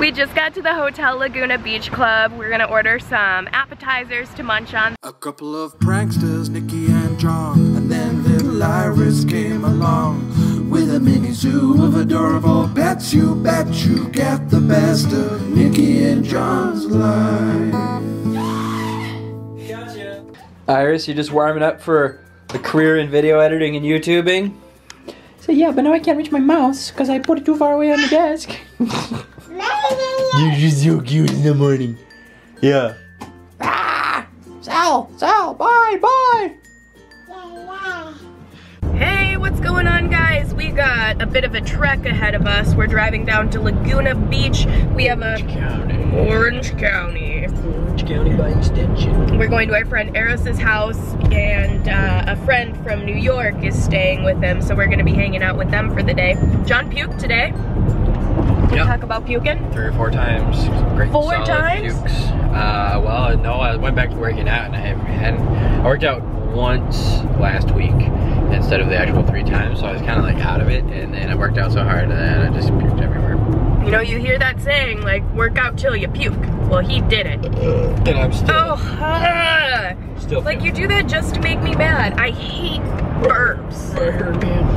We just got to the hotel, Laguna Beach Club. We're gonna order some appetizers to munch on. A couple of pranksters, Nikki and John, and then little Iris came along with a mini zoo of adorable pets. You bet you get the best of Nikki and John's life. Gotcha. Iris, you just warming up for a career in video editing and YouTubing? So yeah, but now I can't reach my mouse because I put it too far away on the desk. You're just so cute in the morning. Yeah. Ah, Sal, bye. Hey, what's going on, guys? We got a bit of a trek ahead of us. We're driving down to Laguna Beach. We have a Orange County by extension. We're going to our friend Eros' house, and a friend from New York is staying with him, so we're gonna be hanging out with them for the day. John puked today. Yep. Talk about puking? 3 or 4 times. Great. 4 times? Pukes. Well, no, I went back to working out, and I worked out once last week instead of the actual 3 times, so I was kind of like out of it, and then I worked out so hard, and then I just puked everywhere. You know, you hear that saying, like, work out till you puke. Well, he did it. And I'm still... Oh, still like, you do that just to make me mad. I hate burps.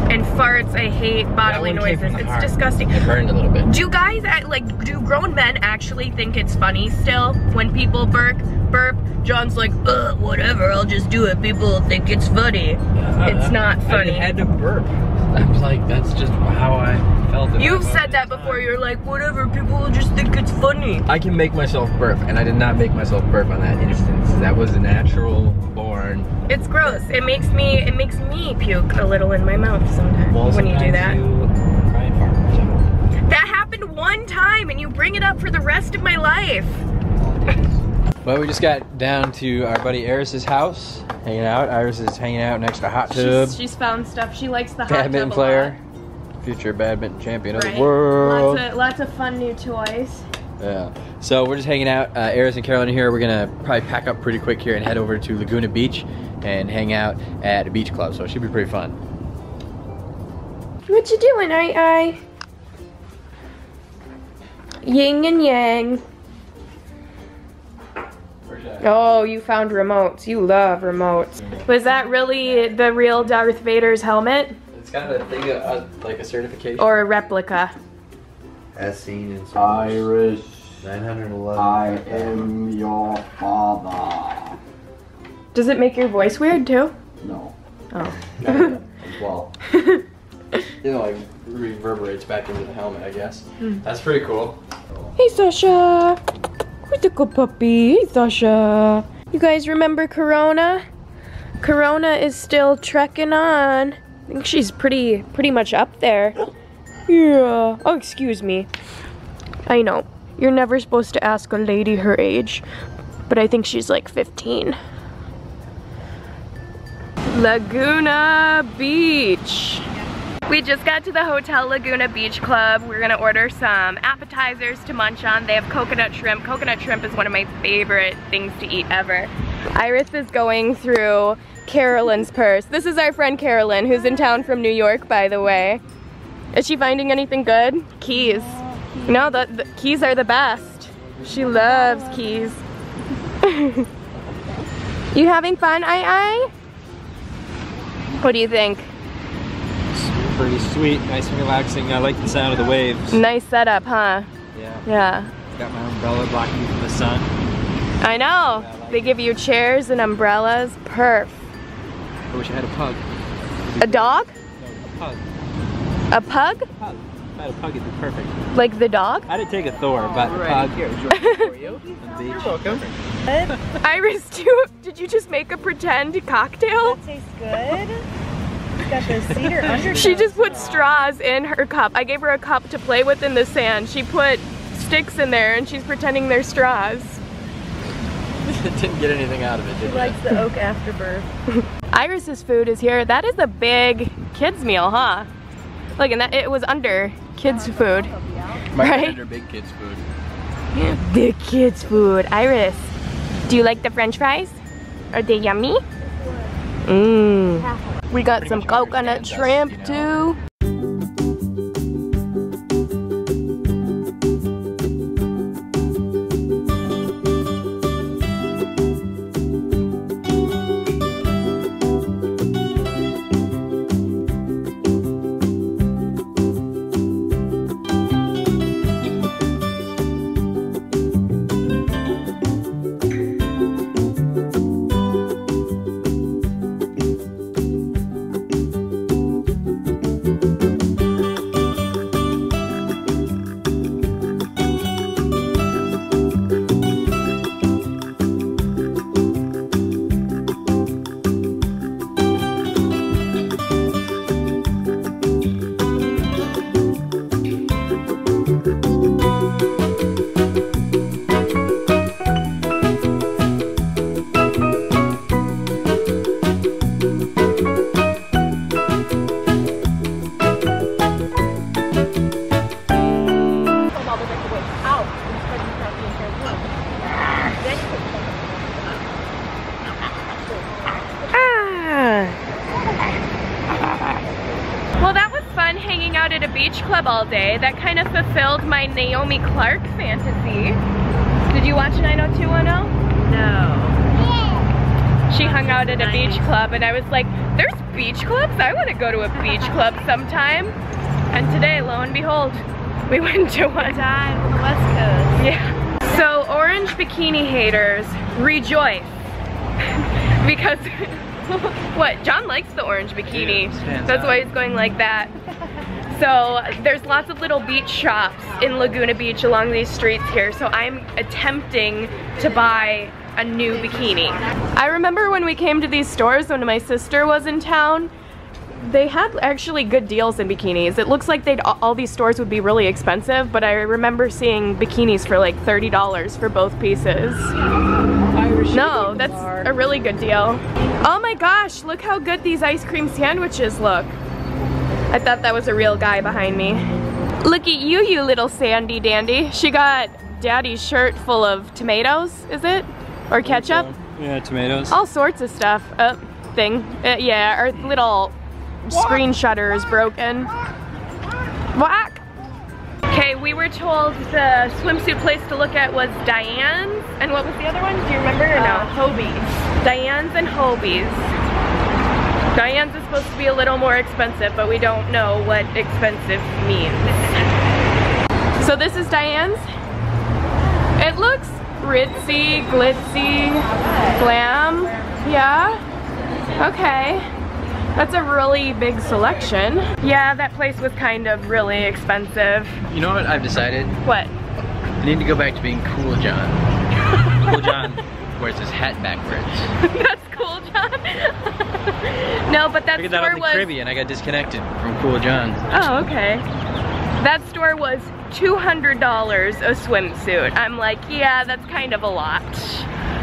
And farts. I hate bodily noises. It's disgusting. It burned a little bit. Do guys, like, do grown men actually think it's funny still when people burp? John's like, ugh, whatever, I'll just do it. People think it's funny. It's not funny. I had to burp. I was like, that's just how I felt. You've said that before. You're like, whatever, people will just think it's funny. I can make myself burp, and I did not make myself burp on that instance. That was a natural born. It's gross. It makes me puke a little in my mouth sometimes when you do that. That happened one time, and you bring it up for the rest of my life. Well, we just got down to our buddy Eris' house, hanging out. Iris is hanging out next to a hot tub. She's found stuff. She likes the hot tub. Badminton player, future badminton champion of the world. Lots of fun new toys. Yeah. So we're just hanging out. Eris and Carolyn are here. We're gonna probably pack up pretty quick here and head over to Laguna Beach and hang out at a beach club. So it should be pretty fun. What you doing, I? Yin and yang. Oh, you found remotes. You love remotes. Was that really the real Darth Vader's helmet? It's got a thing, like a certification. Or a replica. As seen in Iris. 911. I am your father. Does it make your voice weird too? No. Oh. Well, you know, like reverberates back into the helmet, I guess. Mm. That's pretty cool. Hey, Sasha. Critical puppy, hey, Sasha. You guys remember Corona? Corona is still trekking on. I think she's pretty much up there. Yeah. Oh, excuse me. I know. You're never supposed to ask a lady her age, but I think she's like 15. Laguna Beach. We just got to the hotel, Laguna Beach Club. We're gonna order some appetizers to munch on. They have coconut shrimp. Coconut shrimp is one of my favorite things to eat ever. Iris is going through Carolyn's purse. This is our friend Carolyn, who's in town from New York, by the way. Is she finding anything good? Keys. No, the keys are the best. She loves keys. You having fun, I? What do you think? Pretty sweet, nice and relaxing. I like the sound of the waves. Nice setup, huh? Yeah. Yeah. Got my umbrella blocking me from the sun. I know. Yeah, they give you chairs and umbrellas. Perf. I wish I had a pug. A dog? No, a pug. A pug? A pug. If I had a pug, it'd be perfect. Like the dog? I did take a Thor, but the pug. Here, for you. You're welcome. Iris, did you just make a pretend cocktail? That tastes good. She just put straws in her cup. I gave her a cup to play with in the sand. She put sticks in there and she's pretending they're straws. Didn't get anything out of it, did you? She likes the oak afterbirth. Iris's food is here. That is a big kids meal, huh? Look, and that it was under kids food. Right? Under big kids food. Big kids food. Iris, do you like the French fries? Are they yummy? Mmm. We got pretty some coconut shrimp, you know. Too. beach club all day. That kind of fulfilled my Naomi Clark fantasy. Did you watch 90210? No. She hung out at a beach club and I was like, there's beach clubs? I want to go to a beach club sometime. And today, lo and behold, we went to one. Dive on the West Coast. Yeah. So orange bikini haters, rejoice. Because, what, John likes the orange bikini. Yeah, that's why he's going like that. So there's lots of little beach shops in Laguna Beach along these streets here. So I'm attempting to buy a new bikini. I remember when we came to these stores when my sister was in town, they had actually good deals in bikinis. It looks like all these stores would be really expensive, but I remember seeing bikinis for like $30 for both pieces. No, that's a really good deal. Oh my gosh, look how good these ice cream sandwiches look. I thought that was a real guy behind me. Look at you, you little sandy dandy. She got daddy's shirt full of tomatoes, is it? Or ketchup? Yeah, tomatoes. All sorts of stuff. Yeah, our little screen shutter is broken. Whack! Okay, we were told the swimsuit place to look at was Diane's, and what was the other one? Do you remember or no? Hobie's. Diane's and Hobie's. Diane's is supposed to be a little more expensive, but we don't know what expensive means. So this is Diane's. It looks ritzy, glitzy, glam, yeah? Okay, that's a really big selection. Yeah, that place was kind of really expensive. You know what I've decided? What? I need to go back to being Cool John. Cool John wears his hat backwards. That's Cool John? No, but that store was... I got that on the Caribbean, I got disconnected from Cool John. Oh, okay. That store was $200 a swimsuit. I'm like, yeah, that's kind of a lot.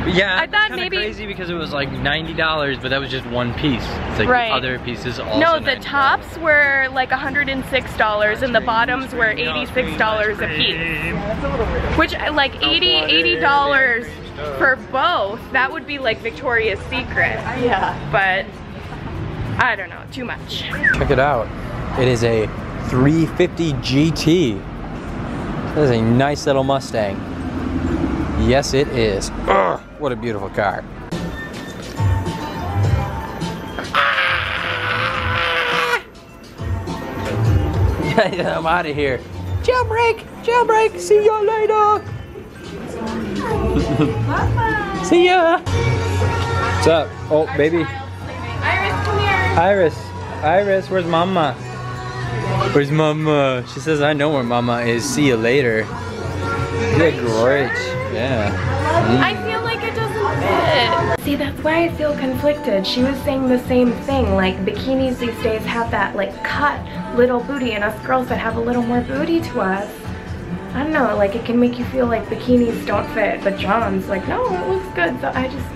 Yeah, I thought maybe crazy because it was like $90, but that was just one piece. It's like right. The other pieces also. No, the $90. Tops were like $106 and the bottoms were $86 a piece. Yeah, that's a little weird. Which like $80 for both. That would be like Victoria's Secret. Yeah. But I don't know, too much. Check it out. It is a 350 GT. That is a nice little Mustang. Yes, it is. Ugh, what a beautiful car. Ah! Yeah, I'm out of here. Jailbreak! Jailbreak! See ya later! Bye-bye. See ya! What's up? Oh, our baby. Iris, come here. Iris. Iris, where's Mama? Where's Mama? She says, I know where Mama is. See you later. Good, great. Sure? Yeah. I feel like it doesn't fit. See, that's why I feel conflicted. She was saying the same thing. Like, bikinis these days have that, like, cut little booty, and us girls that have a little more booty to us, I don't know, like, it can make you feel like bikinis don't fit. But John's like, no, it looks good. So I just,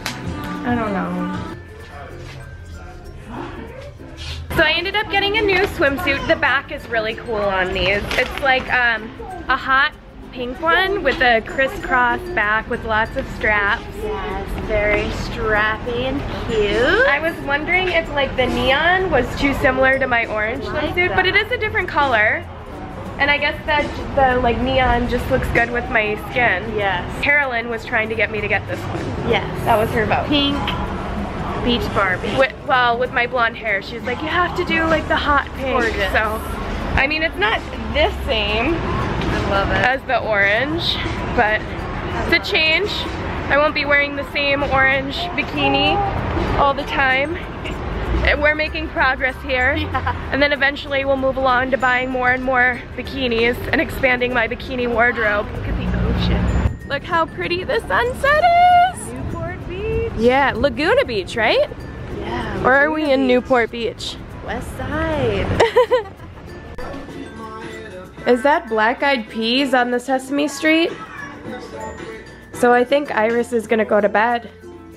I don't know. So I ended up getting a new swimsuit. The back is really cool on these. It's like a hot pink one with a crisscross back with lots of straps. Yeah, it's very strappy and cute. I was wondering if like the neon was too similar to my orange swimsuit, but it is a different color. And I guess that the like neon just looks good with my skin. Yes. Carolyn was trying to get me to get this one. Yes. That was her vote. Pink. Beach Barbie. Well, with my blonde hair, she's like, you have to do like the hot pink. Gorgeous. So, I mean, it's not the same as the orange, but it's a change. I won't be wearing the same orange bikini all the time. We're making progress here. Yeah. And then eventually we'll move along to buying more and more bikinis and expanding my bikini wardrobe. Look at the ocean. Look how pretty the sunset is. Yeah, Laguna Beach, right? Yeah. Laguna or are we in Newport Beach? West Side. Is that Black-Eyed Peas on the Sesame Street? So I think Iris is gonna go to bed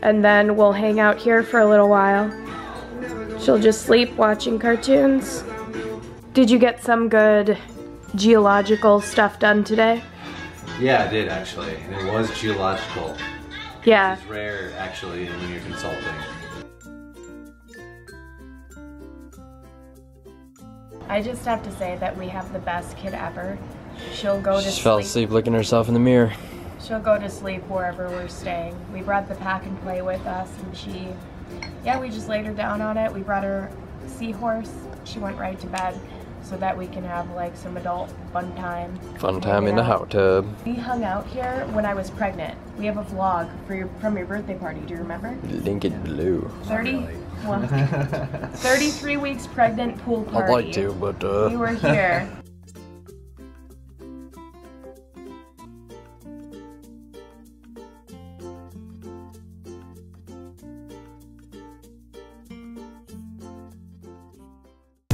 and then we'll hang out here for a little while. She'll just sleep watching cartoons. Did you get some good geological stuff done today? Yeah, I did actually. And it was geological. Yeah. It's rare, actually, when you're consulting. I just have to say that we have the best kid ever. She'll go to sleep. She fell asleep looking at herself in the mirror. She'll go to sleep wherever we're staying. We brought the pack and play with us, and she, yeah, we just laid her down on it. We brought her seahorse. She went right to bed so that we can have like some adult fun time. Fun time in the hot tub. We hung out here when I was pregnant. We have a vlog for from your birthday party. Do you remember? Link it below. 33 weeks pregnant pool party. I'd like to, but we were here.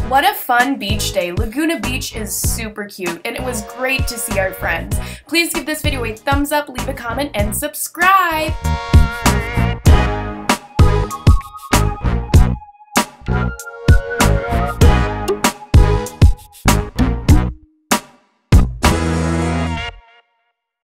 What a fun beach day. Laguna Beach is super cute, and it was great to see our friends. Please give this video a thumbs up, leave a comment, and subscribe!